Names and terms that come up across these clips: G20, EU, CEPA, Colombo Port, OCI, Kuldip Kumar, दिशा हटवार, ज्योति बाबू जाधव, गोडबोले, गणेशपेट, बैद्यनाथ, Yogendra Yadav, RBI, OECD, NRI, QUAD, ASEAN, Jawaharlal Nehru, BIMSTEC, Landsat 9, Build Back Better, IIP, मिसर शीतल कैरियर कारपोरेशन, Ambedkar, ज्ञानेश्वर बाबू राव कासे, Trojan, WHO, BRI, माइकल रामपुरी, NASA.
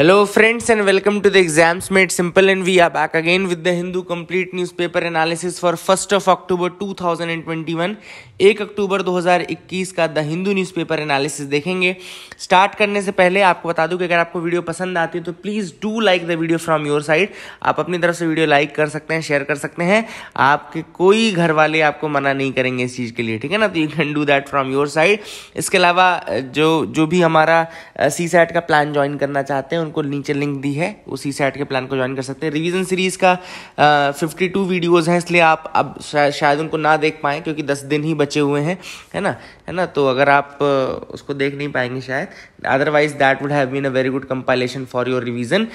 Hello friends and welcome to the Exams Made Simple, and we are back again with the Hindu complete newspaper analysis for 1st of October 2021. 1 अक्टूबर 2021 का the Hindu newspaper analysis देखेंगे। Start करने से पहले आपको बता दूं कि अगर आपको वीडियो पसंद आती है तो please do like the video from your side. आप अपनी तरफ से वीडियो लाइक कर सकते हैं, शेयर कर सकते हैं, आपके कोई घर वाले आपको मना नहीं करेंगे इस चीज़ के लिए, ठीक है ना। तो you can do that from your side. इसके अलावा जो भी हमारा CSAT का प्लान ज्वाइन करना चाहते हैं उनको नीचे लिंक दी है, वो CSAT के प्लान को ज्वाइन कर सकते हैं। रिविजन सीरीज़ का 52 वीडियोज़ हैं, इसलिए आप अब शायद उनको ना देख पाएँ क्योंकि 10 दिन ही बचे हुए हैं, है ना। तो अगर आप उसको देख नहीं पाएंगे शायद, otherwise that would have been a very good compilation for your revision.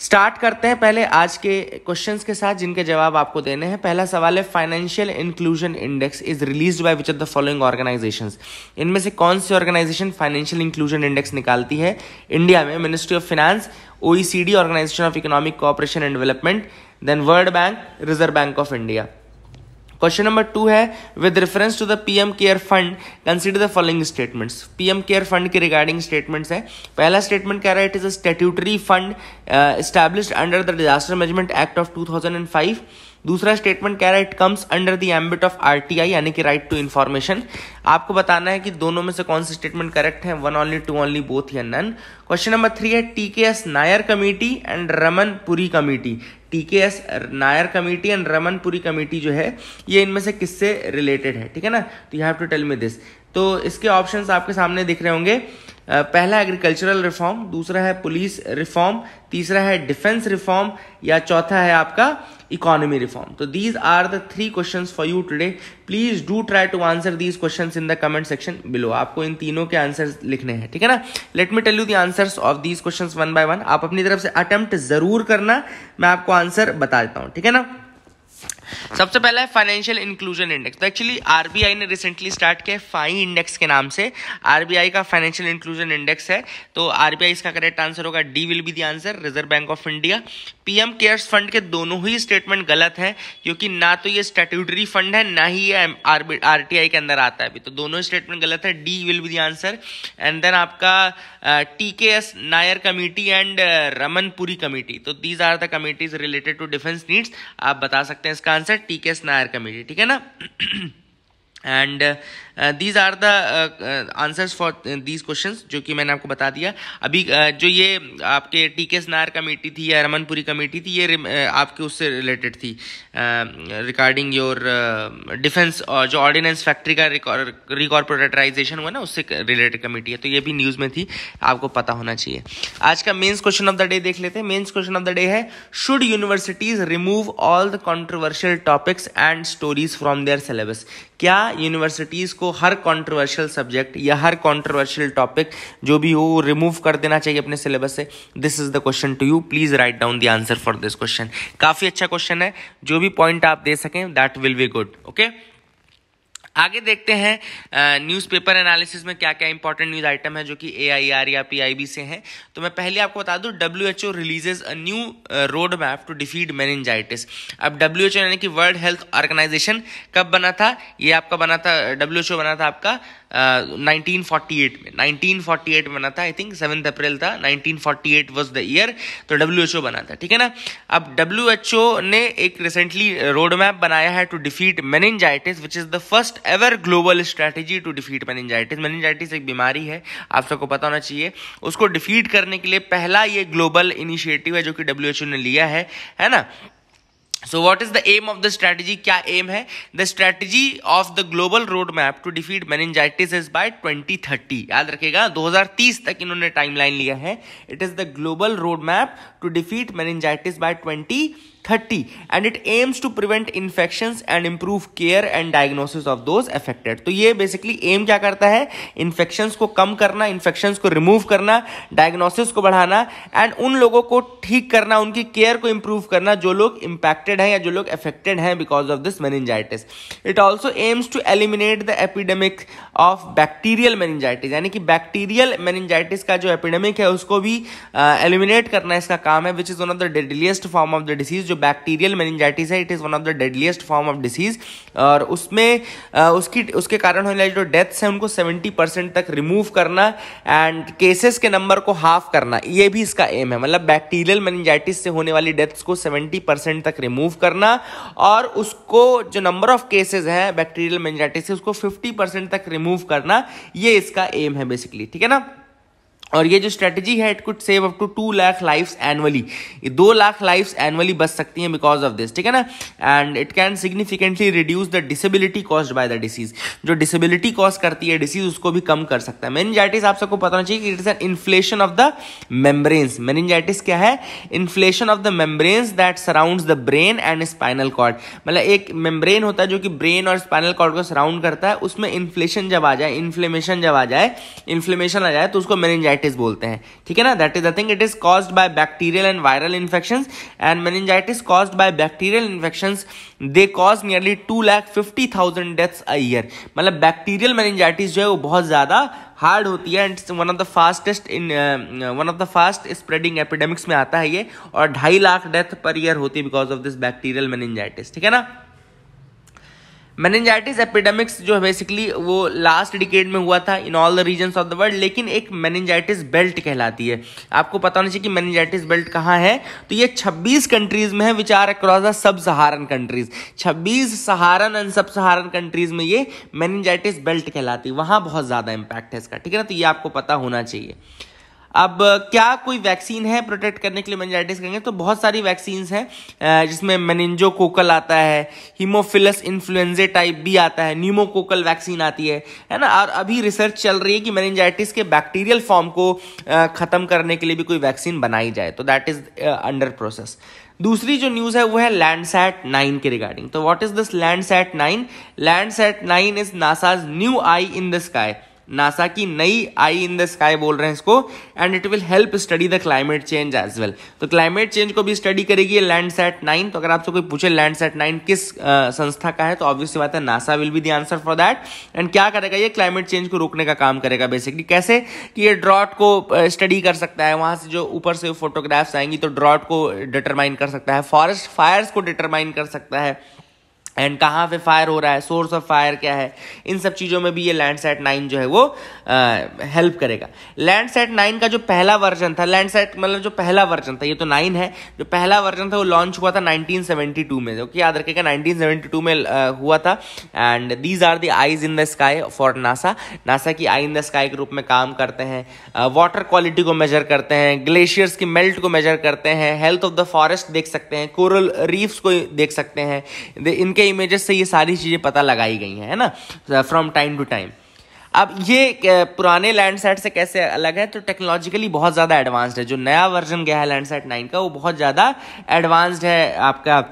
Start करते हैं पहले आज के क्वेश्चंस के साथ जिनके जवाब आपको देने हैं। पहला सवाल है, financial inclusion index is released by which of the following organisations. इनमें से कौन सी ऑर्गेनाइजेशन फाइनेंशियल इंक्लूजन इंडेक्स निकालती है इंडिया में? Ministry of finance, OECD organisation of economic cooperation and development, then world bank, reserve bank of India. Question number 2 है, with reference to the PM care fund consider the following statements. PM care fund के regarding statements है। पहला statement कह रहा है, it is a statutory fund established under the disaster management act of 2005। दूसरा statement कह रहा है, it comes under the ambit of RTI यानी कि राइट टू इन्फॉर्मेशन। आपको बताना है कि दोनों में से कौन सा स्टेटमेंट करेक्ट है, one only, two only, both या नन। क्वेश्चन नंबर 3 है, TKS Nair committee and Ramanpuri committee. TKS Nair committee and Ramanpuri committee जो है ये इनमें से किससे रिलेटेड है, ठीक है ना। तो you have to tell me this. तो इसके ऑप्शंस आपके सामने दिख रहे होंगे। पहला एग्रीकल्चरल रिफॉर्म, दूसरा है पुलिस रिफॉर्म, तीसरा है डिफेंस रिफॉर्म, या चौथा है आपका इकोनॉमी रिफॉर्म। तो these are the 3 questions for you today. Please do try to answer these questions in the comment section below. आपको इन तीनों के आंसर्स लिखने हैं, ठीक है ना। Let me tell you the answers of these questions one by one. आप अपनी तरफ से अटेम्प्ट जरूर करना, मैं आपको आंसर बता देता हूं, ठीक है ना। सबसे पहला है फाइनेंशियल इंक्लूजन इंडेक्स। तो एक्चुअली RBI ने रिसेंटली स्टार्ट किया फाई इंडेक्स के नाम से। RBI का फाइनेंशियल इंक्लूजन इंडेक्स है, तो RBI इसका करेक्ट आंसर होगा, D will be the answer, reserve bank of India. PM cares fund के दोनों ही स्टेटमेंट गलत है क्योंकि ना तो ये स्टैट्यूटरी फंड है ना ही ये RTI के अंदर आता है अभी, तो दोनों स्टेटमेंट गलत है, D will be the answer. And then आपका TKS Nair committee and Ramanpuri committee, तो these are the committees related to defence needs. आप बता सकते हैं इसका आंसर TKS नायर कमेटी, ठीक है ना। And these are the answers for these questions जो कि मैंने आपको बता दिया अभी। जो ये आपके TKS नायर कमेटी थी या रमनपुरी कमेटी थी, ये आपके उससे रिलेटेड थी, रिगार्डिंग योर डिफेंस, और जो ऑर्डिनेंस फैक्ट्री का रिकॉर्पोरेटराइजेशन हुआ ना, उससे रिलेटेड कमेटी है। तो ये भी न्यूज़ में थी, आपको पता होना चाहिए। आज का mains question of the day देख लेते हैं। Mains question of the day है, should universities remove all the controversial topics and stories from their syllabus. क्या यूनिवर्सिटीज़ को हर कंट्रोवर्शियल सब्जेक्ट या हर कंट्रोवर्शियल टॉपिक जो भी हो रिमूव कर देना चाहिए अपने सिलेबस से? This is the question to you. Please write down the answer for this question. काफ़ी अच्छा क्वेश्चन है, जो भी पॉइंट आप दे सकें that will be good. Okay, आगे देखते हैं न्यूज़पेपर एनालिसिस में क्या क्या इंपॉर्टेंट न्यूज़ आइटम है जो कि AIR या PIB से हैं। तो मैं पहले आपको बता दूं, WHO releases a new road map to defeat meningitis. अब WHO यानी कि वर्ल्ड हेल्थ ऑर्गेनाइजेशन कब बना था? ये आपका बना था, WHO बना था आपका 1948 में, 1948 में बना था। आई थिंक 7 अप्रैल था, 1948 वॉज द ईयर। तो WHO बना था, ठीक है ना। अब WHO ने एक रिसेंटली रोड मैप बनाया है to defeat meningitis, which is the first ever global strategy to defeat meningitis. Meningitis एक बीमारी है, आप सबको पता होना चाहिए। उसको डिफीट करने के लिए पहला ये ग्लोबल इनिशिएटिव है जो कि WHO ने लिया है ना। So what is the aim of the strategy? क्या aim है? The strategy of the global roadmap to defeat meningitis is by 2030. याद रखेगा, 2030 तक इन्होंने timeline लिया है। It is the global roadmap to defeat meningitis by 2030, and it aims to prevent infections and improve care and diagnosis of those affected. तो ये basically aim क्या करता है? Infections को कम करना, infections को remove करना, diagnosis को बढ़ाना, and उन लोगों को ठीक करना, उनकी care को improve करना जो लोग impacted है या जो लोग अफेक्टेड हैं because of this meningitis. It also aims to eliminate the epidemic of bacterial meningitis, यानी कि बैक्टीरियल मेनिंजाइटिस का जो एपिडेमिक है उसको भी एलिमिनेट करना इसका काम है, which is one of the deadliest form of the disease, जो बैक्टीरियल मेनिंजाइटिस है, it is one of the deadliest form of disease, और उसमें उसके कारण होने वाली जो डेथ्स हैं उनको 70% तक रिमूव करना एंड केसेस के नंबर को हाफ करना, ये भी इसका एम है। मतलब बैक्टीरियल मेनिंजाइटिस से होने वाली डेथ्स को 70% तक रिमूव करना और उसको जो नंबर ऑफ केसेस हैं बैक्टीरियल मेनिंजाइटिस उसको 50% तक रिमूव करना, ये इसका एम है बेसिकली, ठीक है ना। और ये जो स्ट्रेटजी है, it could save up to 2 lakh lives annually, 2 lakh lives annually बच सकती हैं बिकॉज ऑफ दिस, ठीक है ना। And it can significantly reduce the disability caused by the disease, जो डिसेबिलिटी कॉज करती है डिसीज उसको भी कम कर सकता है। मेनिंजाइटिस आप सबको पता होना चाहिए कि it is an inflation of the membranes. Meningitis क्या है? Inflation of the membranes that surrounds the brain and spinal cord. मतलब एक मेम्ब्रेन होता है जो कि ब्रेन और स्पाइनल कॉर्ड को सराउंड करता है, उसमें इन्फ्लेमेशन जब आ जाए तो उसको मेनिंजाइटिस बोलते हैं, ठीक है ना। That is the thing, it is caused by bacterial and viral infections, and meningitis caused by bacterial infections they cause nearly 2,50,000 deaths a year. मतलब बैक्टीरियल मेनिंजाइटिस जो है वो बहुत ज्यादा हार्ड होती है and one of the fast spreading epidemics में आता है ये, और 2.5 लाख डेथ पर ईयर होती है because of this bacterial meningitis, ठीक है ना। मेनिंजाइटिस एपिडेमिक्स जो है बेसिकली वो लास्ट डिकेड में हुआ था in all the regions of the world, लेकिन एक मेनिंजाइटिस बेल्ट कहलाती है, आपको पता होना चाहिए कि मेनिंजाइटिस बेल्ट कहाँ है। तो ये 26 कंट्रीज में है, which are across the sub Saharan countries. 26 Saharan and sub Saharan countries में ये मेनिंजाइटिस बेल्ट कहलाती है, वहाँ बहुत ज़्यादा इम्पैक्ट है इसका, ठीक है ना। तो ये आपको पता होना चाहिए। अब क्या कोई वैक्सीन है प्रोटेक्ट करने के लिए मेनिंजाइटिस करेंगे? तो बहुत सारी वैक्सीन्स हैं जिसमें मेनिंजोकोकल आता है, हीमोफिलस इन्फ्लुएंजा टाइप भी आता है, न्यूमोकोकल वैक्सीन आती है ना। और अभी रिसर्च चल रही है कि मेनिंजाइटिस के बैक्टीरियल फॉर्म को ख़त्म करने के लिए भी कोई वैक्सीन बनाई जाए, तो दैट इज़ अंडर प्रोसेस। दूसरी जो न्यूज़ है वो है Landsat 9 के रिगार्डिंग। तो what is this Landsat 9? Landsat 9 is NASA's new eye in the sky, NASA की नई आई इन द स्काई बोल रहे हैं इसको, and it will help study the climate change as well. तो क्लाइमेट चेंज को भी स्टडी करेगी Landsat 9। तो अगर आपसे कोई पूछे Landsat 9 किस संस्था का है, तो ऑब्वियसली बात है NASA will be the answer for that. And क्या करेगा ये? क्लाइमेट चेंज को रोकने का काम करेगा बेसिकली। कैसे? कि ये ड्रॉट को स्टडी कर सकता है, वहाँ से जो ऊपर से फोटोग्राफ्स आएंगी तो ड्रॉट को डिटरमाइन कर सकता है, फॉरेस्ट फायर्स को डिटरमाइन कर सकता है, एंड कहाँ पे फायर हो रहा है, सोर्स ऑफ फायर क्या है, इन सब चीज़ों में भी ये Landsat 9 जो है वो हेल्प करेगा। Landsat 9 का जो पहला वर्जन था, ये तो 9 है, जो पहला वर्जन था वो लॉन्च हुआ था 1972 में, जो कि याद रखेगा 1972 में हुआ था। And these are the eyes in the sky for NASA. NASA की आई इन द स्काई के रूप में काम करते हैं, वाटर क्वालिटी को मेजर करते हैं, ग्लेशियर्स की मेल्ट को मेजर करते हैं, हेल्थ ऑफ द फॉरेस्ट देख सकते हैं, कोरल रीफ्स को देख सकते हैं, इनके इमेजेस से ये सारी चीजें पता लगाई गई हैं, है ना, फ्रॉम टाइम टू टाइम। अब ये पुराने Landsat से कैसे अलग है? तो टेक्नोलॉजिकली बहुत ज़्यादा एडवांस्ड है। जो नया वर्जन गया है Landsat 9 का, वो बहुत ज़्यादा एडवांस्ड है, आपका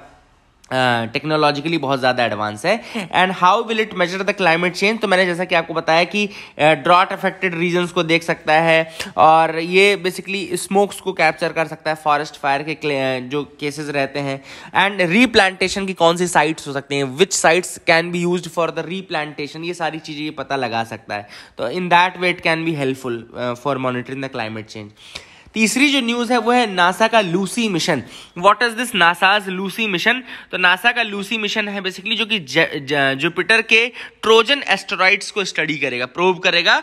टेक्नोलॉजिकली बहुत ज़्यादा एडवांस है। And how will it measure the climate change? तो मैंने जैसा कि आपको बताया कि ड्रॉट अफेक्टेड रीजन्स को देख सकता है, और ये बेसिकली स्मोक्स को कैप्चर कर सकता है, फॉरेस्ट फायर के जो केसेस रहते हैं, एंड रीप्लांटेशन की कौन सी साइट्स हो सकती हैं, which sites can be use for the replantation, ये सारी चीज़ें ये पता लगा सकता है। तो in that way it can be helpful for monitoring the climate change. तीसरी जो न्यूज़ है वो है नासा का Lucy mission. What is this NASA's Lucy mission? तो नासा का लूसी मिशन है बेसिकली जो कि जुपिटर के ट्रोजन एस्टेरॉइड्स को स्टडी करेगा, प्रोव करेगा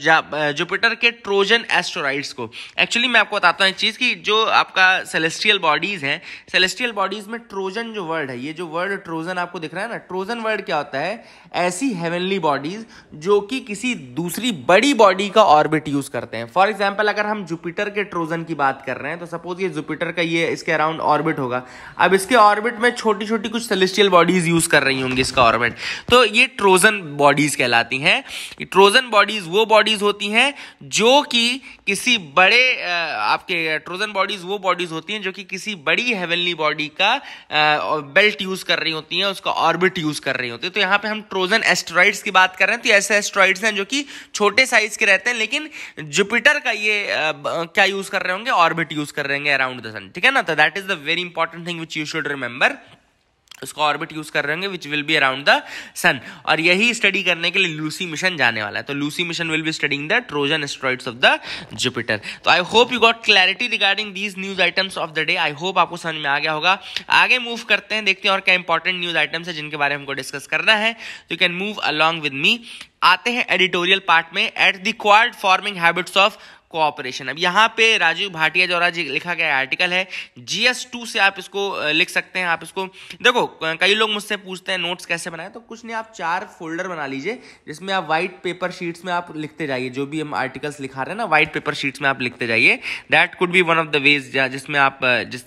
जुपिटर के ट्रोजन एस्टेरॉइड्स को। एक्चुअली मैं आपको बताता हूँ एक चीज़ कि जो आपका सेलेस्टियल बॉडीज़ हैं, सेलेस्टियल बॉडीज़ में ट्रोजन जो वर्ड है, ये जो वर्ड ट्रोजन आपको दिख रहा है ना, ट्रोजन वर्ड क्या होता है? ऐसी हेवनली बॉडीज़ जो कि किसी दूसरी बड़ी बॉडी का ऑर्बिट यूज़ करते हैं। फॉर एग्जाम्पल अगर हम जुपिटर के ट्रोजन की बात कर रहे हैं, तो सपोज ये जुपिटर का ये इसके अराउंड ऑर्बिट होगा। अब इसके ऑर्बिट में छोटी छोटी कुछ सेलेस्टियल बॉडीज यूज कर रही होंगी इसका ऑर्बिट, तो ये ट्रोजन बॉडीज कहलाती हैं। ट्रोजन बॉडीज वो बॉडीज होती हैं जो कि किसी बड़े किसी बड़ी हेवनली बॉडी का बेल्ट यूज कर रही होती है, उसका ऑर्बिट यूज कर रही होती है। तो यहाँ पे हम ट्रोजन एस्टेरॉइड्स की बात कर रहे हैं, तो ऐसे एस्टेरॉइड्स हैं जो कि छोटे साइज के रहते हैं, लेकिन जुपिटर का ये क्या यूज कर रहे होंगे? ऑर्बिट यूज कर रहे होंगे अराउंड द सन, ठीक है ना। तो that is the very important thing which you should remember. उसका ऑर्बिट यूज कर रहे होंगे which will be around the sun, और यही स्टडी करने के लिए लूसी मिशन जाने वाला है. तो Lucy mission will be studying the Trojan asteroids of the Jupiter. तो I hope you got clarity regarding these news items of the day. I hope आपको समझ में आ गया होगा. आगे मूव करते हैं, देखते हैं और क्या इंपॉर्टेंट न्यूज आइटम्स है जिनके बारे में हमको डिस्कस करना है. You can move along with me. आते हैं एडिटोरियल पार्ट में, at the Quad forming habits of cooperation. अब यहाँ पे राजीव भाटिया द्वारा लिखा गया आर्टिकल है, GS2 से आप इसको लिख सकते हैं. आप इसको देखो, कई लोग मुझसे पूछते हैं नोट्स कैसे बनाए, तो कुछ नहीं, आप 4 फोल्डर बना लीजिए जिसमें आप वाइट पेपर शीट्स में आप लिखते जाइए. जो भी हम आर्टिकल्स लिखा रहे हैं ना, वाइट पेपर शीट्स में आप लिखते जाइए. That could be one of the ways जिसमें आप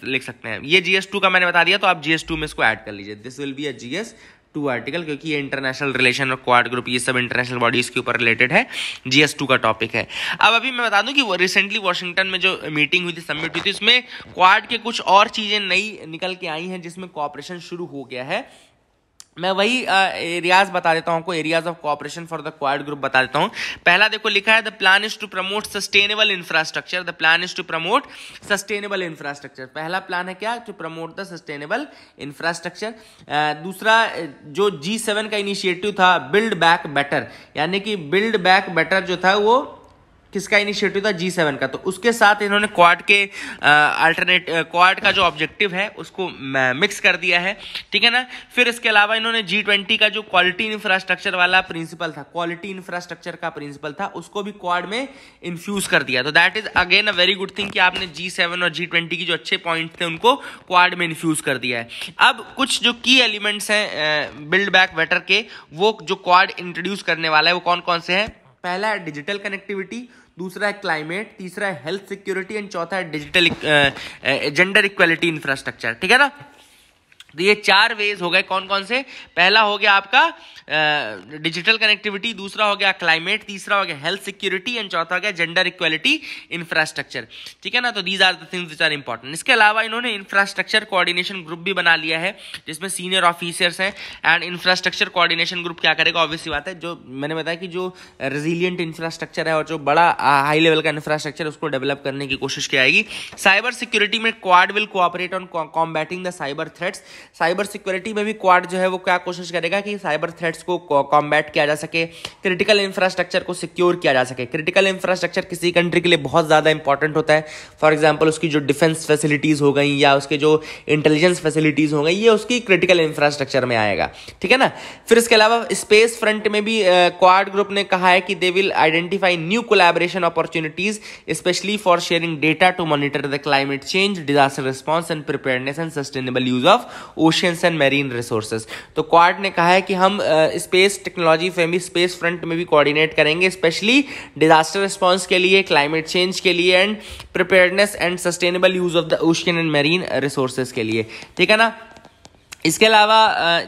लिख सकते हैं. ये GS2 का मैंने बता दिया, तो आप GS2 में इसको ऐड कर लीजिए. This will be a GS2 article, क्योंकि ये इंटरनेशनल रिलेशन और क्वाड ग्रुप, ये सब इंटरनेशनल बॉडीज के ऊपर रिलेटेड है. जीएस2 का टॉपिक है. अब अभी मैं बता दूं कि रिसेंटली वाशिंगटन में जो मीटिंग हुई थी, समिट हुई थी, उसमें क्वाड के कुछ और चीजें नई निकल के आई हैं जिसमें कोऑपरेशन शुरू हो गया है. मैं वही एरियाज बता देता हूँ आपको, areas of cooperation for the Quad group बता देता हूँ. पहला देखो लिखा है, the plan is to promote sustainable infrastructure. The plan is to promote sustainable infrastructure. पहला प्लान है क्या, to promote the sustainable infrastructure. दूसरा जो G7 का इनिशिएटिव था, बिल्ड बैक बेटर, यानी कि बिल्ड बैक बेटर जो था वो किसका इनिशिएटिव था, G7 का. तो उसके साथ इन्होंने क्वाड के क्वाड का जो ऑब्जेक्टिव है उसको मिक्स कर दिया है, ठीक है ना. फिर इसके अलावा इन्होंने G20 का जो क्वालिटी इंफ्रास्ट्रक्चर वाला प्रिंसिपल था, क्वालिटी इंफ्रास्ट्रक्चर का प्रिंसिपल था, उसको भी क्वाड में इन्फ्यूज कर दिया. तो that is again a very good thing कि आपने G7 और G20 की जो अच्छे पॉइंट थे उनको क्वाड में इन्फ्यूज कर दिया है. अब कुछ जो की एलिमेंट्स हैं बिल्ड बैक बेटर के, वो जो क्वाड इंट्रोड्यूस करने वाला है वो कौन कौन से हैं. पहला है डिजिटल कनेक्टिविटी, दूसरा है क्लाइमेट, तीसरा है हेल्थ सिक्योरिटी, एंड चौथा है डिजिटल जेंडर इक्वालिटी इंफ्रास्ट्रक्चर, ठीक है ना. तो ये 4 वेज हो गए कौन कौन से. पहला हो गया आपका डिजिटल कनेक्टिविटी, दूसरा हो गया क्लाइमेट, तीसरा हो गया हेल्थ सिक्योरिटी, एंड चौथा हो गया जेंडर इक्वालिटी इंफ्रास्ट्रक्चर, ठीक है ना. तो these are the things which are important. इसके अलावा इन्होंने इंफ्रास्ट्रक्चर कोऑर्डिनेशन ग्रुप भी बना लिया है जिसमें सीनियर ऑफिसर्स हैं. एंड इंफ्रास्ट्रक्चर कोऑर्डिनेशन ग्रुप क्या करेगा, ऑब्वियसली बात है, जो मैंने बताया कि जो रेजिलियंट इंफ्रास्ट्रक्चर है और जो बड़ा हाई लेवल का इंफ्रास्ट्रक्चर, उसको डेवलप करने की कोशिश की जाएगी. साइबर सिक्योरिटी में Quad will cooperate on combating the cyber threats. Cyber security में भी क्वाड जो है वो क्या कोशिश करेगा कि साइबर थ्रेट्स को कॉम्बैट किया जा सके, क्रिटिकल इंफ्रास्ट्रक्चर को सिक्योर किया जा सके. क्रिटिकल इंफ्रास्ट्रक्चर किसी कंट्री के लिए बहुत ज्यादा इंपॉर्टेंट होता है. फॉर एग्जांपल उसकी जो डिफेंस फैसिलिटीज हो गई या उसके जो इंटेलिजेंस फैसिलिटीज हो गई, ये उसकी क्रिटिकल इंफ्रास्ट्रक्चर में आएगा, ठीक है ना. फिर इसके अलावा स्पेस फ्रंट में भी क्वाड ग्रुप ने कहा है कि they will identify new collaboration opportunities specially for sharing data to monitor the climate change, disaster response and preparedness and sustainable use of oceans and marine resources. तो Quad ने कहा है कि हम स्पेस टेक्नोलॉजी में भी, स्पेस फ्रंट में भी कोऑर्डिनेट करेंगे, स्पेशली डिजास्टर रिस्पांस के लिए, क्लाइमेट चेंज के लिए, and preparedness and sustainable use of the ocean and marine resources के लिए, ठीक है ना. इसके अलावा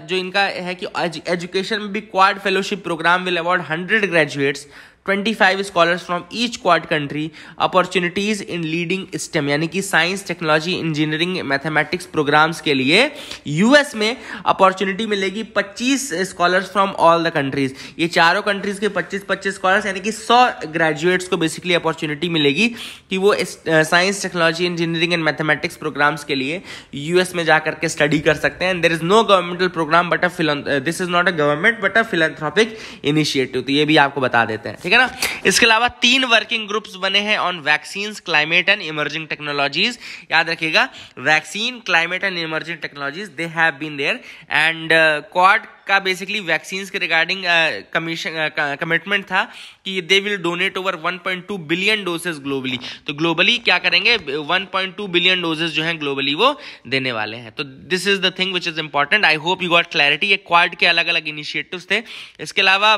जो इनका है कि एजुकेशन में भी Quad fellowship program will award 100 graduates, 25 scholars from each Quad country opportunities in leading STEM, यानी कि science, technology, engineering, mathematics programs के लिए यूएस में अपॉर्चुनिटी मिलेगी 25 scholars from all the countries. ये चारों कंट्रीज के 25-25 स्कॉलर्स, यानी कि 100 ग्रेजुएट्स को बेसिकली अपॉर्चुनिटी मिलेगी कि वो science, technology, engineering and mathematics programs के लिए यूएस में जा करके स्टडी कर सकते हैं. And there is no governmental program but this is not a government but a philanthropic initiative. तो ये भी आपको बता देते हैं, ठीक है ना. इसके अलावा 3 वर्किंग ग्रुप्स बने हैं on vaccines, climate and emerging technologies. याद रखिएगा, vaccine, climate and emerging technologies, they have been there. And Quad का बेसिकली वैक्सीन्स के रिगार्डिंग कमीशन कमिटमेंट था कि they will donate over 1.2 billion doses globally. तो globally क्या करेंगे, 1.2 बिलियन डोजेज जो हैं ग्लोबली वो देने वाले हैं. तो this is the thing which is important. I hope you got clarity. ये क्वाड के अलग अलग इनिशिएटिव्स थे. इसके अलावा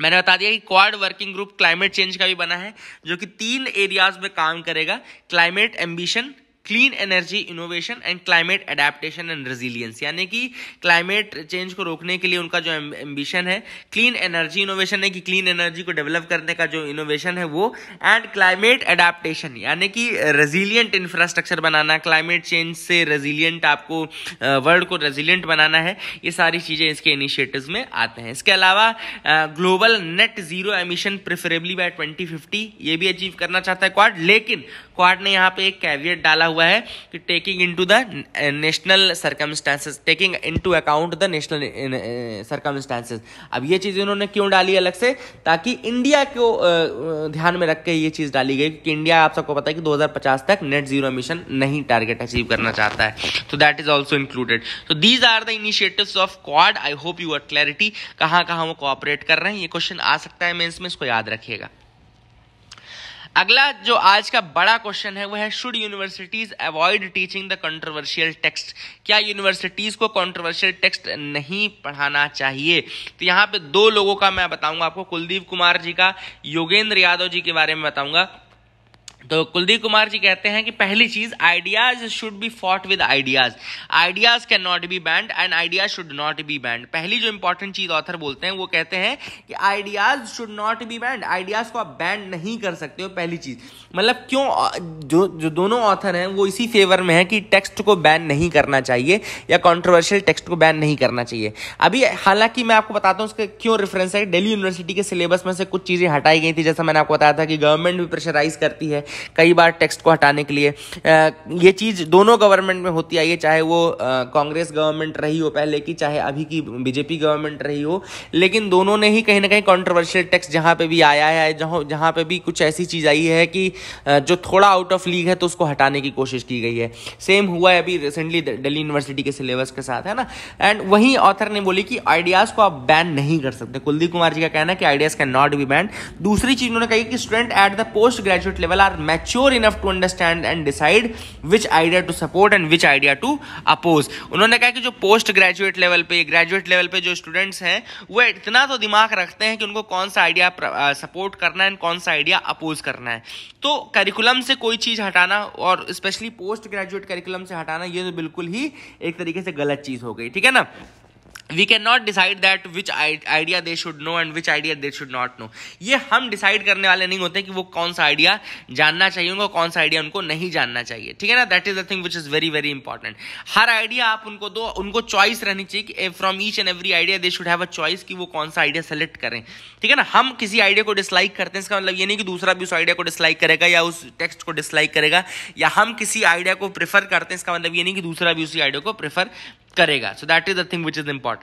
मैंने बता दिया कि Quad working group climate change का भी बना है जो कि 3 एरियाज में काम करेगा, climate ambition, clean energy innovation, and climate adaptation and resilience. यानी कि क्लाइमेट चेंज को रोकने के लिए उनका जो एम्बिशन है, क्लीन एनर्जी इनोवेशन है कि क्लीन एनर्जी को डेवलप करने का जो इनोवेशन है वो, एंड क्लाइमेट अडेप्टेशन यानी कि रेजिलियंट इंफ्रास्ट्रक्चर बनाना, क्लाइमेट चेंज से रेजिलियंट आपको वर्ल्ड को रेजिलियंट बनाना है. ये सारी चीज़ें इसके इनिशिएटिव्स में आते हैं. इसके अलावा global net zero emission preferably by 2050 ये भी अचीव करना चाहता है क्वाड. लेकिन क्वाड ने यहाँ पे एक कैविएट डाला हुआ है कि taking into the national circumstances, taking into account the national circumstances. अब ये चीज़ इन्होंने क्यों डाली अलग से, ताकि इंडिया को ध्यान में रख के ये चीज़ डाली गई, क्योंकि इंडिया आप सबको पता है कि 2050 तक नेट जीरो एमिशन नहीं टारगेट अचीव करना चाहता है। तो that is also included. So these are the initiatives of Quad. I hope you are clarity कहाँ कहाँ वो कोऑपरेट कर रहे हैं। ये क्वेश्चन आ सकता है मेंस में, इसको याद रखिएगा। अगला जो आज का बड़ा क्वेश्चन है वो है, should universities avoid teaching the controversial text. क्या यूनिवर्सिटीज को कंट्रोवर्शियल टेक्स्ट नहीं पढ़ाना चाहिए? तो यहाँ पे दो लोगों का मैं बताऊंगा आपको, कुलदीप कुमार जी का, योगेंद्र यादव जी के बारे में बताऊंगा। तो कुलदीप कुमार जी कहते हैं कि पहली चीज, ideas should be fought with ideas, ideas can not be banned and ideas should not be banned. पहली जो इंपॉर्टेंट चीज ऑथर बोलते हैं वो कहते हैं कि ideas should not be banned, ideas को आप बैंड नहीं कर सकते हो। पहली चीज मतलब क्यों, जो दोनों ऑथर हैं वो इसी फेवर में है कि टेक्स्ट को बैन नहीं करना चाहिए या कॉन्ट्रोवर्शियल टेक्स्ट को बैन नहीं करना चाहिए। अभी हालांकि मैं आपको बताता हूँ उसका क्यों रेफरेंस है। दिल्ली यूनिवर्सिटी के सिलेबस में से कुछ चीज़ें हटाई गई थी, जैसा मैंने आपको बताया था कि गवर्नमेंट भी प्रेशराइज करती है कई बार टेक्स्ट को हटाने के लिए। ये चीज़ दोनों गवर्नमेंट में होती आई है, चाहे वो कांग्रेस गवर्नमेंट रही हो पहले की, चाहे अभी की बीजेपी गवर्नमेंट रही हो, लेकिन दोनों ने ही कहीं ना कहीं कॉन्ट्रोवर्शियल टेक्स्ट जहाँ पे भी आया है, जहाँ पे भी कुछ ऐसी चीज़ आई है कि जो थोड़ा आउट ऑफ लीग है तो उसको हटाने की कोशिश की गई है। सेम हुआ है अभी रिसेंटली दिल्ली यूनिवर्सिटी के सिलेबस के साथ, है ना। एंड वहीं ऑथर ने बोली कि आइडियाज़ को आप बैन नहीं कर सकते। कुलदीप कुमार जी का कहना है कि ideas can not be banned. दूसरी चीज़ उन्होंने कही कि student at the post graduate level are mature enough to understand and decide which idea to support and which idea to oppose. उन्होंने कहा कि जो पोस्ट ग्रेजुएट लेवल पे, जो स्टूडेंट्स हैं वो इतना तो दिमाग रखते हैं कि उनको कौन सा आइडिया सपोर्ट करना है और कौन सा आइडिया अपोज करना है। तो करिकुलम से कोई चीज़ हटाना, और स्पेशली पोस्ट ग्रेजुएट करिकुलम से हटाना, ये तो बिल्कुल ही एक तरीके से गलत चीज़ हो गई, ठीक है ना। We can not decide that which idea they should know and which idea they should not know. ये हम डिसाइड करने वाले नहीं होते कि वो कौन सा आइडिया जानना चाहिए उनको, कौन सा आइडिया उनको नहीं जानना चाहिए, ठीक है ना। That is the thing which is very very important. हर आइडिया आप उनको दो, उनको चॉइस रहनी चाहिए कि from each and every idea they should have a choice कि वो कौन सा आइडिया सेलेक्ट करें, ठीक है ना। हम किसी आइडिया को डिसलाइक करते हैं, इसका मतलब ये नहीं कि दूसरा भी उस आइडिया को डिसलाइक करेगा या उस टेक्स्ट को डिसलाइक करेगा, या हम किसी आइडिया को प्रेफर करते हैं, इसका मतलब ये नहीं कि दूसरा भी उसी आइडिया को प्रेफर करेगा। So that is the thing which is important.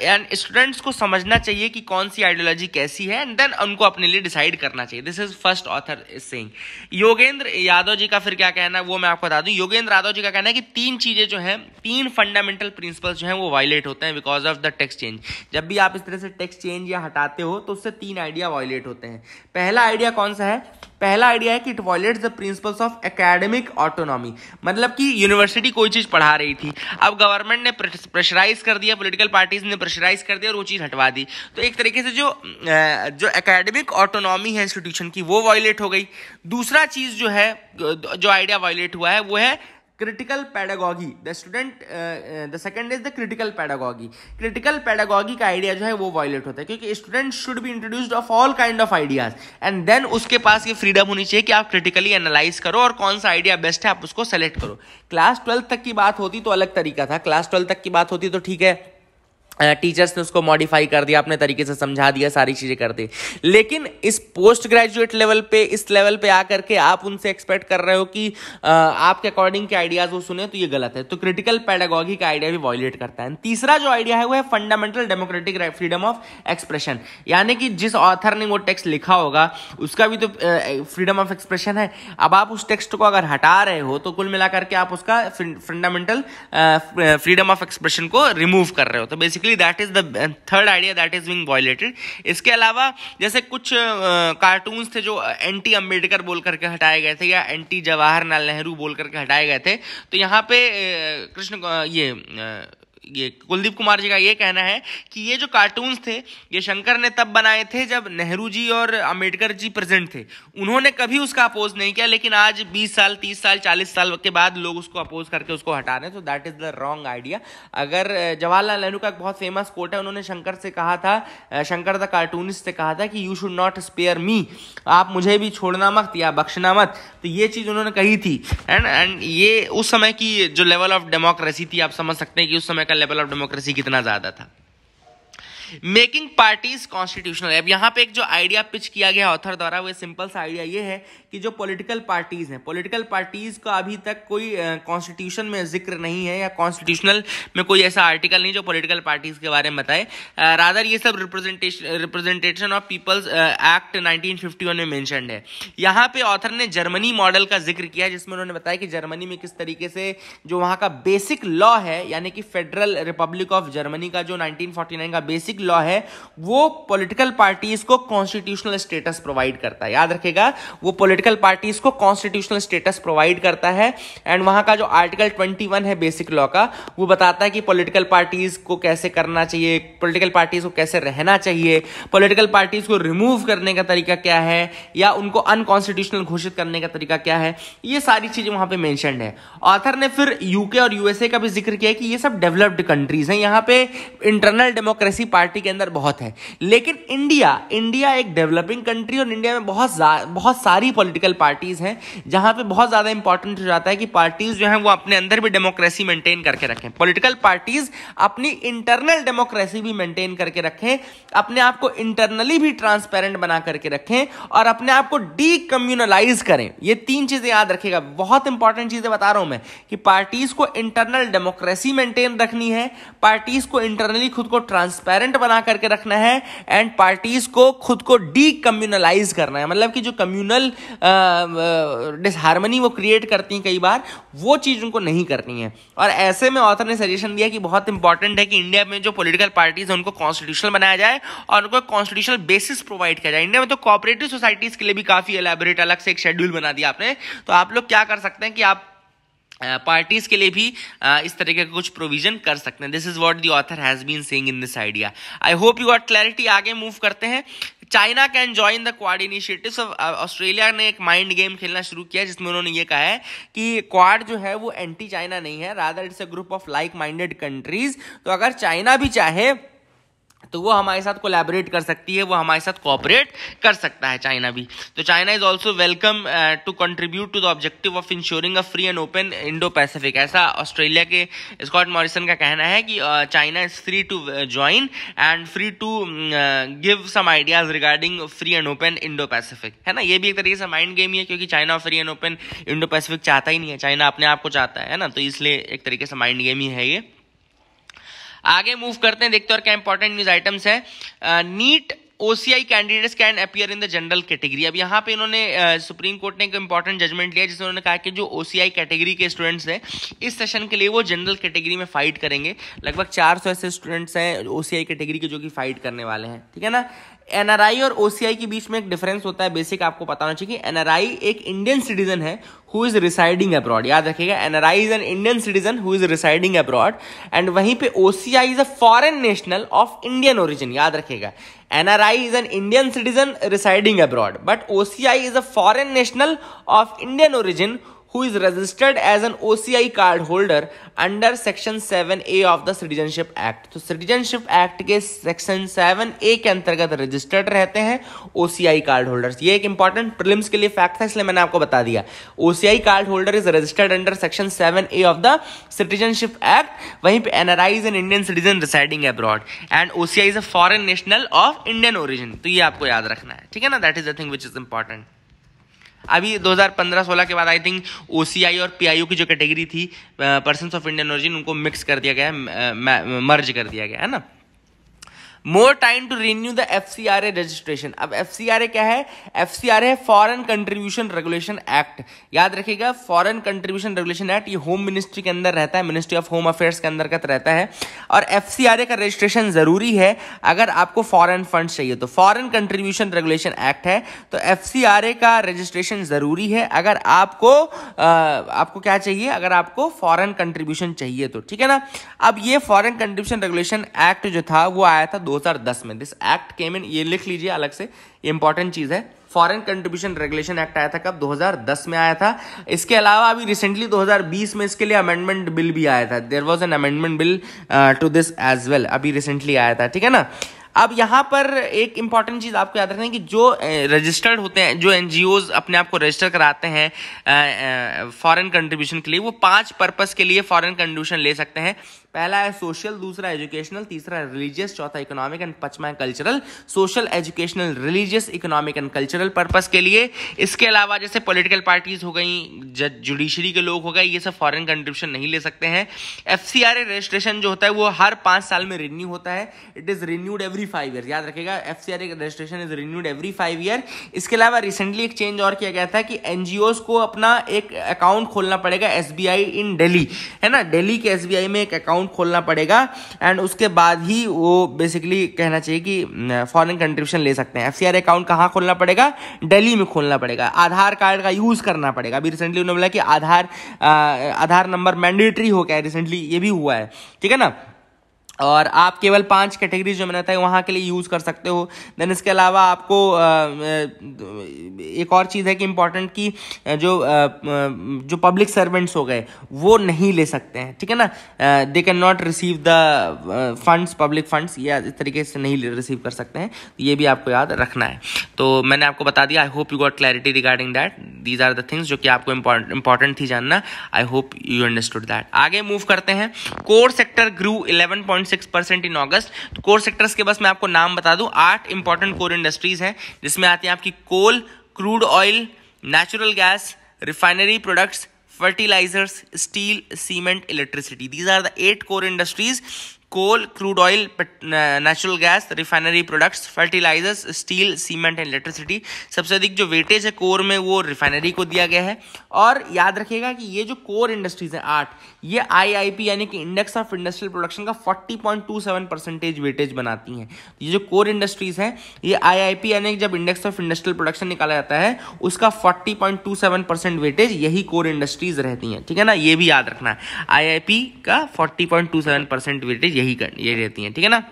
And students को समझना चाहिए कि कौन सी आइडियोलॉजी कैसी है, एंड देन उनको अपने लिए डिसाइड करना चाहिए। This is first author is saying. Yogendra Yadav ji का फिर क्या कहना है वो मैं आपको बता दूं। योगेंद्र यादव जी का कहना है कि तीन चीज़ें जो हैं, तीन फंडामेंटल प्रिंसिपल्स जो हैं वो वायलेट होते हैं because of the text change. जब भी आप इस तरह से टेक्स्ट चेंज या हटाते हो तो उससे तीन आइडिया वायलेट होते हैं। पहला आइडिया कौन सा है? पहला आइडिया है कि it violates the principles of academic autonomy, मतलब कि यूनिवर्सिटी कोई चीज़ पढ़ा रही थी, अब गवर्नमेंट ने प्रेशराइज कर दिया, पॉलिटिकल पार्टीज ने प्रेशराइज कर दिया और वो चीज़ हटवा दी। तो एक तरीके से जो एकेडमिक ऑटोनॉमी है इंस्टीट्यूशन की वो वॉयलेट हो गई। दूसरा चीज़ जो है, जो आइडिया वॉयलेट हुआ है वो है critical pedagogy. The second is the critical pedagogy. Critical pedagogy का आइडिया जो है वो वायलेट होता है, क्योंकि student should be introduced of all kind of ideas and then उसके पास ये फ्रीडम होनी चाहिए कि आप क्रिटिकली एनालाइज करो और कौन सा आइडिया बेस्ट है आप उसको सेलेक्ट करो। क्लास 12 तक की बात होती तो अलग तरीका था, क्लास 12 तक की बात होती तो ठीक है, टीचर्स ने उसको मॉडिफाई कर दिया, अपने तरीके से समझा दिया, सारी चीज़ें कर दी। लेकिन इस पोस्ट ग्रेजुएट लेवल पे, इस लेवल पे आकर के आप उनसे एक्सपेक्ट कर रहे हो कि आपके अकॉर्डिंग के आइडियाज़ वो सुने, तो ये गलत है। तो क्रिटिकल पैडागॉजी का आइडिया भी वॉयलेट करता है। तीसरा जो आइडिया है वो है fundamental democratic freedom of expression, यानी कि जिस ऑथर ने वो टेक्स्ट लिखा होगा उसका भी तो फ्रीडम ऑफ एक्सप्रेशन है। अब आप उस टेक्स्ट को अगर हटा रहे हो तो कुल मिला करके आप उसका फंडामेंटल फ्रीडम ऑफ एक्सप्रेशन को रिमूव कर रहे हो। तो basically That is the third idea that is being violated. इसके अलावा जैसे कुछ कार्टून्स थे जो एंटी अम्बेडकर बोल करके हटाए गए थे या एंटी जवाहरलाल नेहरू बोल करके हटाए गए थे, तो यहाँ पे कुलदीप कुमार जी का ये कहना है कि ये जो कार्टून्स थे ये शंकर ने तब बनाए थे जब नेहरू जी और अम्बेडकर जी प्रेजेंट थे, उन्होंने कभी उसका अपोज नहीं किया, लेकिन आज 20 साल 30 साल 40 साल के बाद लोग उसको अपोज करके उसको हटा रहे हैं। तो that is the wrong idea. अगर जवाहरलाल नेहरू का एक बहुत फेमस कोट है, उन्होंने शंकर से कहा था, शंकर द कार्टूनिस्ट से कहा था कि you should not spare me, आप मुझे भी छोड़ना मत या बख्शना मत। तो ये चीज़ उन्होंने कही थी, एंड ये उस समय की जो लेवल ऑफ डेमोक्रेसी थी, आप समझ सकते हैं कि उस समय लेवल ऑफ डेमोक्रेसी कितना ज्यादा था। Making parties constitutional. अब यहाँ पे एक जो आइडिया पिच किया गया ऑथर द्वारा, वो सिंपल सा आइडिया ये है कि जो पॉलिटिकल पार्टीज हैं, पॉलिटिकल पार्टीज का अभी तक कोई कॉन्स्टिट्यूशन में जिक्र नहीं है या कॉन्स्टिट्यूशनल में कोई ऐसा आर्टिकल नहीं जो पॉलिटिकल पार्टीज के बारे में बताए। रादर ये सब रिप्रेजेंटेशन ऑफ पीपल्स एक्ट 1951 में मेंशन्ड है। यहाँ पे ऑथर ने जर्मनी मॉडल का जिक्र किया जिसमें उन्होंने बताया कि जर्मनी में किस तरीके से जो वहाँ का बेसिक लॉ है, यानी कि फेडरल रिपब्लिक ऑफ जर्मनी का जो 1949 का बेसिक लॉ है, वो पॉलिटिकल पार्टीज को कॉन्स्टिट्यूशनल स्टेटस प्रोवाइड करता है। याद रखेगा, वो पॉलिटिकल पार्टीज को कॉन्स्टिट्यूशनल स्टेटस प्रोवाइड करता है। एंड वहां का जो आर्टिकल 21 है बेसिक लॉ का, वो बताता है कि पॉलिटिकल पार्टीज को कैसे करना चाहिए, पॉलिटिकल पार्टीज को कैसे रहना चाहिए, पॉलिटिकल पार्टीज को रिमूव करने का तरीका क्या है या उनको अनकॉन्स्टिट्यूशनल घोषित करने का तरीका क्या है, ये सारी चीजें वहां पे मेंशन्ड है। ऑथर ने फिर यूके और यूएसए का भी जिक्र किया कि ये सब डेवलप्ड कंट्रीज हैं, यहाँ पे इंटरनल डेमोक्रेसी पार्टी के अंदर बहुत है। लेकिन इंडिया एक डेवलपिंग कंट्री और इंडिया में बहुत सारी पॉलिटिकल पार्टीज हैं, जहां पे बहुत ज्यादा इंपॉर्टेंट हो जाता है कि पार्टीज जो हैं वो अपने अंदर भी डेमोक्रेसी मेंटेन करके रखें, पॉलिटिकल पार्टीज अपनी इंटरनल डेमोक्रेसी भी मेंटेन करके रखें, अपने आप को इंटरनली भी ट्रांसपेरेंट बना करके रखें और अपने आप को डीकम्युनलाइज करें। ये तीन चीजें याद रखेगा, बहुत इंपॉर्टेंट चीजें बता रहा हूं मैं कि पार्टीज को इंटरनल डेमोक्रेसी मेंटेन रखनी है, पार्टीज को इंटरनली खुद को ट्रांसपेरेंट बना करके रखना है एंड पार्टीज को खुद को डीकम्युनलाइज करना है। मतलब कि जो कम्युनल डिसहार्मनी वो क्रिएट करती हैं कई बार, वो चीज उनको नहीं करनी है। और ऐसे में ऑथर ने सजेशन दिया कि बहुत इंपॉर्टेंट है कि इंडिया में जो पॉलिटिकल पार्टीज हैं उनको कॉन्स्टिट्यूशनल बनाया जाए और उनको कॉन्स्टिट्यूशनल बेसिस प्रोवाइड किया जाए। इंडिया में तो कॉपरेटिव सोसाइटीज के लिए भी काफी एलैबोरेट अलग से एक शेड्यूल बना दिया आपने, तो आप लोग क्या कर सकते हैं कि आप पार्टीज के लिए भी इस तरीके का कुछ प्रोविजन कर सकते हैं। This is what the author has been saying in this idea. I hope you got clarity. आगे मूव करते हैं। China can join the Quad initiatives. Australia ने एक माइंड गेम खेलना शुरू किया जिसमें उन्होंने ये कहा है कि क्वाड जो है वो एंटी चाइना नहीं है, rather it's a group of like minded countries. तो अगर चाइना भी चाहे तो वो हमारे साथ कोलैबोरेट कर सकती है, वो हमारे साथ कोऑपरेट कर सकता है चाइना भी। तो China is also welcome to contribute to the objective of ensuring a free and open Indo Pacific. ऐसा ऑस्ट्रेलिया के स्कॉट मॉरिसन का कहना है कि China is free to join and free to give some ideas regarding free and open Indo Pacific, है ना। ये भी एक तरीके से माइंड गेम ही है क्योंकि China free and open Indo Pacific चाहता ही नहीं है, चाइना अपने आप को चाहता है ना, तो इसलिए एक तरीके से माइंड गेम ही है ये। आगे मूव करते हैं, देखते हैं और क्या इंपॉर्टेंट न्यूज आइटम्स है। NEET OCI candidates can appear in the general category. अब यहाँ पे इन्होंने सुप्रीम कोर्ट ने एक इंपॉर्टेंट जजमेंट लिया जिसमें उन्होंने कहा कि जो OCI कैटेगरी के स्टूडेंट्स हैं इस सेशन के लिए वो जनरल कैटेगरी में फाइट करेंगे। लगभग 400 ऐसे स्टूडेंट्स हैं OCI कैटेगरी के जो कि फाइट करने वाले हैं, ठीक है ना। NRI और OCI के बीच में एक डिफरेंस होता है, बेसिक आपको पता होना चाहिए। NRI एक इंडियन सिटीजन है हु इज रिसाइडिंग अब्रॉड, याद रखिएगा NRI is an Indian citizen who is residing abroad. And वहीं पे OCI is a foreign national of Indian origin. याद रखिएगा NRI is an Indian citizen residing abroad, but OCI is a foreign national of Indian origin who is registered as an OCI card holder under Section 7A of the Citizenship Act. तो Citizenship Act के Section 7A के अंतर्गत registered रहते हैं OCI card holders. ये एक important prelims के लिए फैक्ट था, इसलिए मैंने आपको बता दिया। OCI card holder is registered under section 7A of the citizenship act. वहीं पे NRI is an Indian citizen residing abroad and OCI is a foreign national of Indian origin. तो ये आपको याद रखना है, ठीक है ना। That is the thing which is important. अभी 2015-16 के बाद आई थिंक OCI और PIU की जो कैटेगरी थी पर्सन ऑफ इंडियन ओरिजिन, उनको मिक्स कर दिया गया है, मर्ज कर दिया गया है ना। More time to renew the FCRA registration. अब FCRA क्या है? FCRA है फॉरेन कंट्रीब्यूशन रेगुलेशन एक्ट। याद रखिएगा फॉरेन कंट्रीब्यूशन रेगुलेशन एक्ट ये होम मिनिस्ट्री के अंदर रहता है, मिनिस्ट्री ऑफ होम अफेयर्स के अंदर रहता है। और FCRA का रजिस्ट्रेशन जरूरी है अगर आपको फॉरेन फंड चाहिए तो। फॉरेन कंट्रीब्यूशन रेगुलेशन एक्ट है तो FCRA का रजिस्ट्रेशन जरूरी है अगर आपको आपको क्या चाहिए, अगर आपको फॉरेन कंट्रीब्यूशन चाहिए तो, ठीक है ना। अब ये फॉरेन कंट्रीब्यूशन रेगुलेशन एक्ट जो था वो आया था 2010 में। दिस एक्ट केम इन, ये लिख लीजिए अलग से, ये इंपॉर्टेंट चीज है। फॉरेन कंट्रीब्यूशन रेगुलेशन एक्ट आया था कब? 2010 में आया था। इसके अलावा अभी रिसेंटली 2020 में इसके लिए अमेंडमेंट बिल भी आया था। There was an amendment bill to this as well, अभी रिसेंटली आया था, ठीक है ना। अब यहाँ पर एक इम्पॉर्टेंट चीज़ आपको याद रखना है कि जो रजिस्टर्ड होते हैं, जो एनजीओज अपने आप को रजिस्टर कराते हैं फॉरेन कंट्रीब्यूशन के लिए, वो 5 पर्पस के लिए फॉरेन कंट्रीब्यूशन ले सकते हैं। पहला है सोशल, दूसरा एजुकेशनल, तीसरा रिलीजियस, चौथा इकोनॉमिक एंड पांचवा है cultural. Social, educational, religious, economic and cultural purpose के लिए। इसके अलावा जैसे पॉलिटिकल पार्टीज हो गई, जज जुडिशरी के लोग हो गए, ये सब फॉरेन कंट्रीब्यूशन नहीं ले सकते हैं। एफसीआरए रजिस्ट्रेशन जो होता है वो हर 5 साल में रिन्यू होता है, it is renewed every 5 year. याद रखेगा, FCRA registration is renewed every 5 year. इसके अलावा रिसेंटली एक चेंज और किया गया था कि एनजीओज को अपना एक अकाउंट खोलना पड़ेगा एसबीआई इन दिल्ली, है ना, दिल्ली के एसबीआई में एक अकाउंट खोलना पड़ेगा एंड उसके बाद ही वो बेसिकली कहना चाहिए कि फॉरेन कंट्रीब्यूशन ले सकते हैं। एफसीआर अकाउंट कहाँ खोलना पड़ेगा? दिल्ली में खोलना पड़ेगा। आधार कार्ड का यूज करना पड़ेगा। अभी रिसेंटली उन्होंने बोला कि आधार नंबर मैंडेटरी हो गया है, रिसेंटली ये भी हुआ है, ठीक है ना। और आप केवल 5 कैटेगरीज जो मैंने बताया वहाँ के लिए यूज़ कर सकते हो। देन इसके अलावा आपको एक और चीज़ है कि इम्पॉर्टेंट कि जो पब्लिक सर्वेंट्स हो गए वो नहीं ले सकते हैं, ठीक है ना। They can not receive the funds, public funds, या इस तरीके से नहीं रिसीव कर सकते हैं। ये भी आपको याद रखना है। तो मैंने आपको बता दिया, I hope you got clarity regarding that. These are the things जो कि आपको इम्पॉर्टेंट थी जानना। I hope you understood that. आगे मूव करते हैं। Core sector grew 11.6% in August. Core sectors के बस मैं आपको नाम बता दूं, 8 इंपॉर्टेंट कोर इंडस्ट्रीज हैं जिसमें आती हैं आपकी coal, crude oil, natural gas, refinery products, fertilizers, steel, cement, electricity. These are the 8 core industries: coal, crude oil, natural gas, refinery products, fertilizers, steel, cement and electricity. सबसे अधिक जो weightage है core में वो रिफाइनरी को दिया गया है। और याद रखिएगा कि ये जो कोर इंडस्ट्रीज हैं 8, ये आईआईपी यानी कि इंडेक्स ऑफ इंडस्ट्रियल प्रोडक्शन का 40.27% वेटेज बनाती हैं। ये जो कोर इंडस्ट्रीज हैं ये आईआईपी यानी कि जब इंडेक्स ऑफ इंडस्ट्रियल प्रोडक्शन निकाला जाता है उसका 40.27% वेटेज यही कोर इंडस्ट्रीज रहती हैं, ठीक है ना। ये भी याद रखना, आईआईपी का 40.27% वेटेज ये रहती हैं, ठीक है ना।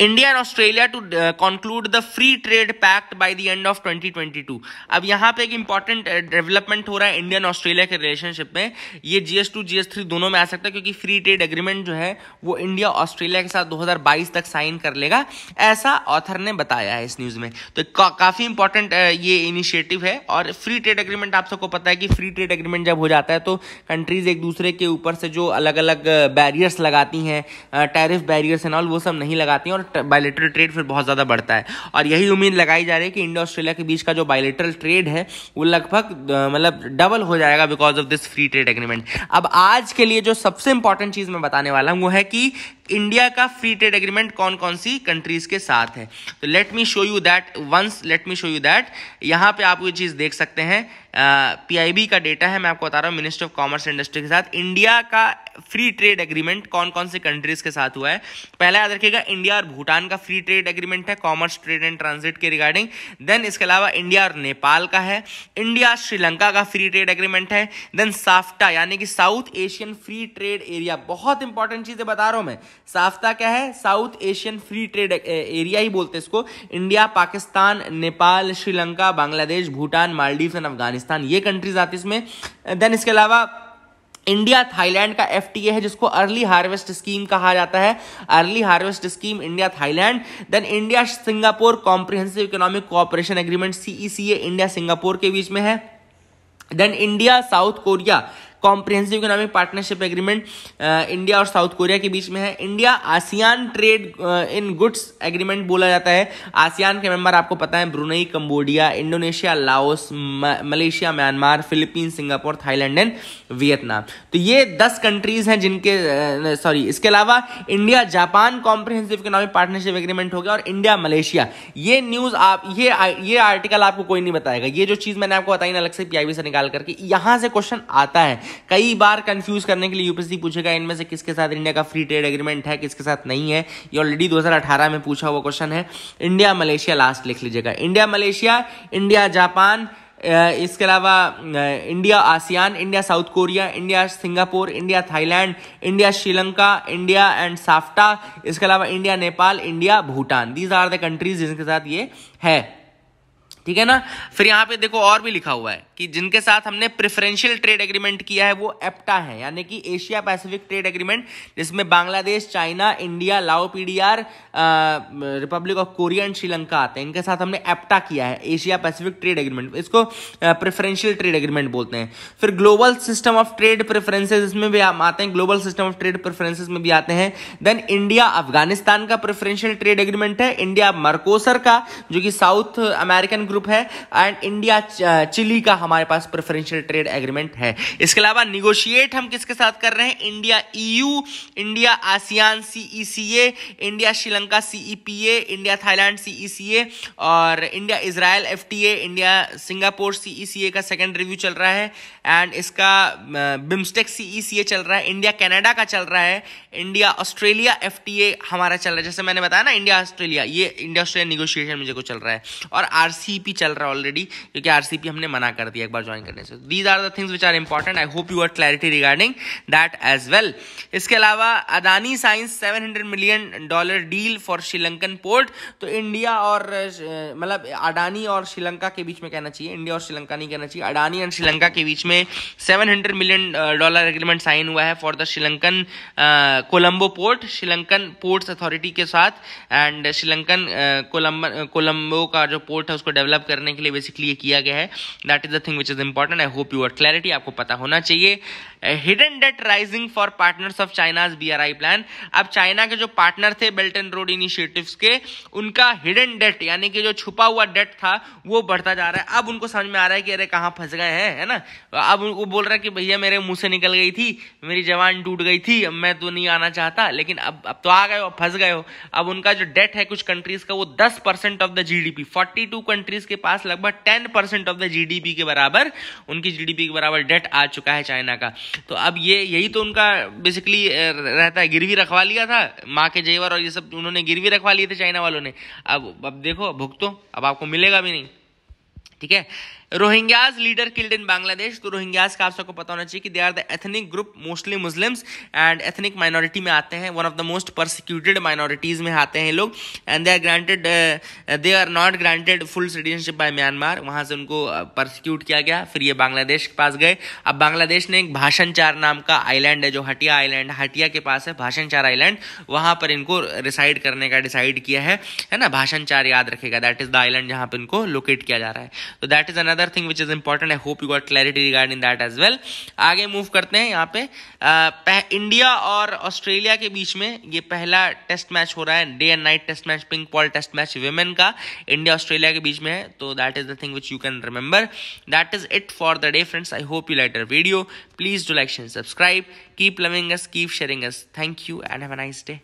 India and Australia to conclude the free trade pact by the end of 2022। अब यहाँ पे एक इंपॉर्टेंट डेवलपमेंट हो रहा है इंडिया एंड ऑस्ट्रेलिया के रिलेशनशिप में। ये GS2 GS3 दोनों में आ सकता है क्योंकि फ्री ट्रेड एग्रीमेंट जो है वो इंडिया ऑस्ट्रेलिया के साथ 2022 तक साइन कर लेगा, ऐसा ऑथर ने बताया है इस न्यूज में। तो काफी इंपॉर्टेंट ये इनिशिएटिव है। और फ्री ट्रेड एग्रीमेंट आप सबको पता है कि फ्री ट्रेड एग्रीमेंट जब हो जाता है तो कंट्रीज एक दूसरे के ऊपर से जो अलग अलग बैरियर्स लगाती हैं, टैरिफ बैरियर्स एंड ऑल, वो सब नहीं लगाती हैं और बायलैटरल ट्रेड फिर बहुत ज़्यादा बढ़ता है। और यही उम्मीद लगाई जा रही है कि इंडिया ऑस्ट्रेलिया के बीच का जो बायलैटरल ट्रेड है वो लगभग मतलब डबल हो जाएगा because of this free trade agreement. अब आज के लिए जो सबसे इंपॉर्टेंट चीज़ मैं बताने वाला हूँ वो है कि इंडिया का फ्री ट्रेड एग्रीमेंट कौन कौन सी कंट्रीज के साथ है। तो let me show you that. यहाँ पे आप ये चीज़ देख सकते हैं, पीआईबी का डेटा है, मैं आपको बता रहा हूँ, मिनिस्ट्री ऑफ कॉमर्स इंडस्ट्री के साथ इंडिया का फ्री ट्रेड एग्रीमेंट कौन कौन से कंट्रीज के साथ हुआ है। पहला याद रखिएगा इंडिया और भूटान का फ्री ट्रेड एग्रीमेंट है कॉमर्स, ट्रेड एंड ट्रांजिट के रिगार्डिंग। देन इसके अलावा इंडिया और नेपाल का है, इंडिया श्रीलंका का फ्री ट्रेड एग्रीमेंट है। देन साफ्टा यानी कि South Asian free trade area, बहुत इंपॉर्टेंट चीजें बता रहा हूँ मैं। साफ्टा क्या है? South Asian free trade area ही बोलते हैं इसको। इंडिया, पाकिस्तान, नेपाल, श्रीलंका, बांग्लादेश, भूटान, मालदीव एंड अफगानिस्तान, ये कंट्रीज आती इसमें। देन इसके अलावा इंडिया थाईलैंड का FTA है जिसको अर्ली हार्वेस्ट स्कीम कहा जाता है, early harvest scheme India Thailand. Then India Singapore comprehensive economic cooperation agreement CECA India Singapore के बीच में है। Then India South Korea comprehensive economic partnership agreement India और साउथ कोरिया के बीच में है। India ASEAN trade in goods agreement बोला जाता है। आसियान के मेंबर आपको पता है Brunei, Cambodia, Indonesia, Laos, Malaysia, Myanmar, Philippine, Singapore, Thailand and Vietnam. तो ये 10 कंट्रीज हैं जिनके इसके अलावा India Japan comprehensive economic partnership agreement हो गया और इंडिया मलेशिया। ये न्यूज़ ये आर्टिकल आपको कोई नहीं बताएगा, ये जो चीज़ मैंने आपको बताई ना अलग से PIB से निकाल करके, यहाँ से क्वेश्चन आता है कई बार कंफ्यूज करने के लिए। यूपीएससी पूछेगा इनमें से किसके साथ इंडिया का फ्री ट्रेड एग्रीमेंट है, किसके साथ नहीं है। ये ऑलरेडी 2018 में पूछा हुआ क्वेश्चन है। इंडिया मलेशिया लास्ट लिख लीजिएगा, इंडिया मलेशिया, इंडिया जापान, इसके अलावा India ASEAN, India South Korea, India Singapore, India Thailand, India Sri Lanka, India and SAFTA, इसके अलावा India Nepal, India Bhutan. These are the countries जिनके साथ ये है। ठीक है ना। फिर यहाँ पे देखो और भी लिखा हुआ है कि जिनके साथ हमने प्रेफरेंशियल ट्रेड एग्रीमेंट किया है वो एप्टा है, यानी कि एशिया पैसिफिक ट्रेड एग्रीमेंट, जिसमें Bangladesh, China, India, Lao, PDR, Republic of Korea and Sri Lanka आते हैं। इनके साथ हमने एप्टा किया है, एशिया पैसिफिक ट्रेड एग्रीमेंट, इसको प्रेफरेंशियल ट्रेड एग्रीमेंट बोलते हैं। फिर global system of trade preferences, इसमें भी हम आते हैं, global system of trade preferences में भी आते हैं। देन इंडिया अफगानिस्तान का प्रेफरेंशियल ट्रेड एग्रीमेंट है, इंडिया मरकोसर का जो कि साउथ अमेरिकन ग्रुप है, एंड इंडिया चिली का हमारे पास प्रेफरेंशियल ट्रेड एग्रीमेंट है। इसके अलावा निगोशिएट हम किसके साथ कर रहे हैं, India EU, India ASEAN CECA, India Sri Lanka CEPA, India Thailand CECA, और India Israel FTA, India Singapore CECA का सेकंड रिव्यू चल रहा है, एंड इसका बिम्स्टेक सीईसीए चल रहा है, इंडिया कनाडा का चल रहा है, इंडिया ऑस्ट्रेलिया एफटीए हमारा चल रहा है, जैसे मैंने बताया ना इंडिया ऑस्ट्रेलिया, ये इंडिया ऑस्ट्रेलिया निगोशिएशन मुझे को चल रहा है, और आरसीपी चल रहा है ऑलरेडी, क्योंकि आरसीपी हमने मना कर दिया एक बार ज्वाइन करने से। These are the things which are important, I hope you are clarity regarding that as well. इसके अलावा Adani signs $700 million deal for Sri Lankan port, तो इंडिया और मतलब अडानी और श्रीलंका के बीच में कहना चाहिए, इंडिया और श्रीलंका नहीं कहना चाहिए, अडानी एंड श्रीलंका के बीच में $700 मिलियन एग्रीमेंट साइन हुआ है for the Sri Lankan Colombo port, Sri Lankan ports authority के साथ, एंड श्रीलंकन कोलंबो का जो पोर्ट है उसको डेवलप करने के लिए बेसिकली ये किया गया है। That is the thing which is important, I hope you are clarity, आपको पता होना चाहिए। Hidden debt rising for partners of China's BRI plan, अब चाइना के जो पार्टनर थे बेल्ट एंड रोड इनिशिएटिव्स के, उनका हिडन डेट यानी कि जो छुपा हुआ डेट था वो बढ़ता जा रहा है। अब उनको समझ में आ रहा है कि अरे कहाँ फंस गए हैं, है ना। अब उनको बोल रहा है कि भैया मेरे मुंह से निकल गई थी, मेरी जवान टूट गई थी, मैं तो नहीं आना चाहता, लेकिन अब तो आ गए हो, फंस गए हो। अब उनका जो डेट है कुछ कंट्रीज का वो 10% ऑफ द जीडीपी, 42 कंट्रीज के पास लगभग 10% ऑफ द जीडीपी के बराबर, उनकी जीडीपी के बराबर डेट आ चुका है चाइना का। तो अब यही तो उनका बेसिकली रहता है, गिरवी रखवा लिया था, माँ के जेवर और ये सब उन्होंने गिरवी रखवा लिए थे चाइना वालों ने। अब देखो भुगतो, अब आपको मिलेगा भी नहीं, ठीक है। Rohingyas leader killed in Bangladesh, तो रोहिंग्याज का आप सबको पता होना चाहिए कि they are the ethnic group mostly Muslims and ethnic minority में आते हैं, one of the most persecuted minorities में आते हैं लोग, and they are not granted full citizenship by Myanmar, वहाँ से उनको परसिक्यूट किया गया, फिर ये बांग्लादेश के पास गए। अब बांग्लादेश ने एक भाषण चार नाम का आइलैंड है जो हटिया आइलैंड, हटिया के पास है भाषण चार आइलैंड, वहाँ पर इनको रिसाइड करने का डिसाइड किया है ना, भाषण चार याद रखेगा, दैट इज द आइलैंड जहाँ पर इनको लोकेट किया जा रहा है। तो that is another thing which is important, I hope you got clarity regarding that as well. आगे मूव करते हैं, यहाँ पे इंडिया और ऑस्ट्रेलिया के बीच में ये पहला टेस्ट मैच हो रहा है, day and night test match, pink ball test match women का, इंडिया ऑस्ट्रेलिया के बीच में है। तो that is the thing which you can remember. That is it for the day friends, I Hope you liked our video. Please do like, share, and subscribe. Keep loving us, keep sharing us. Thank you and have a nice day.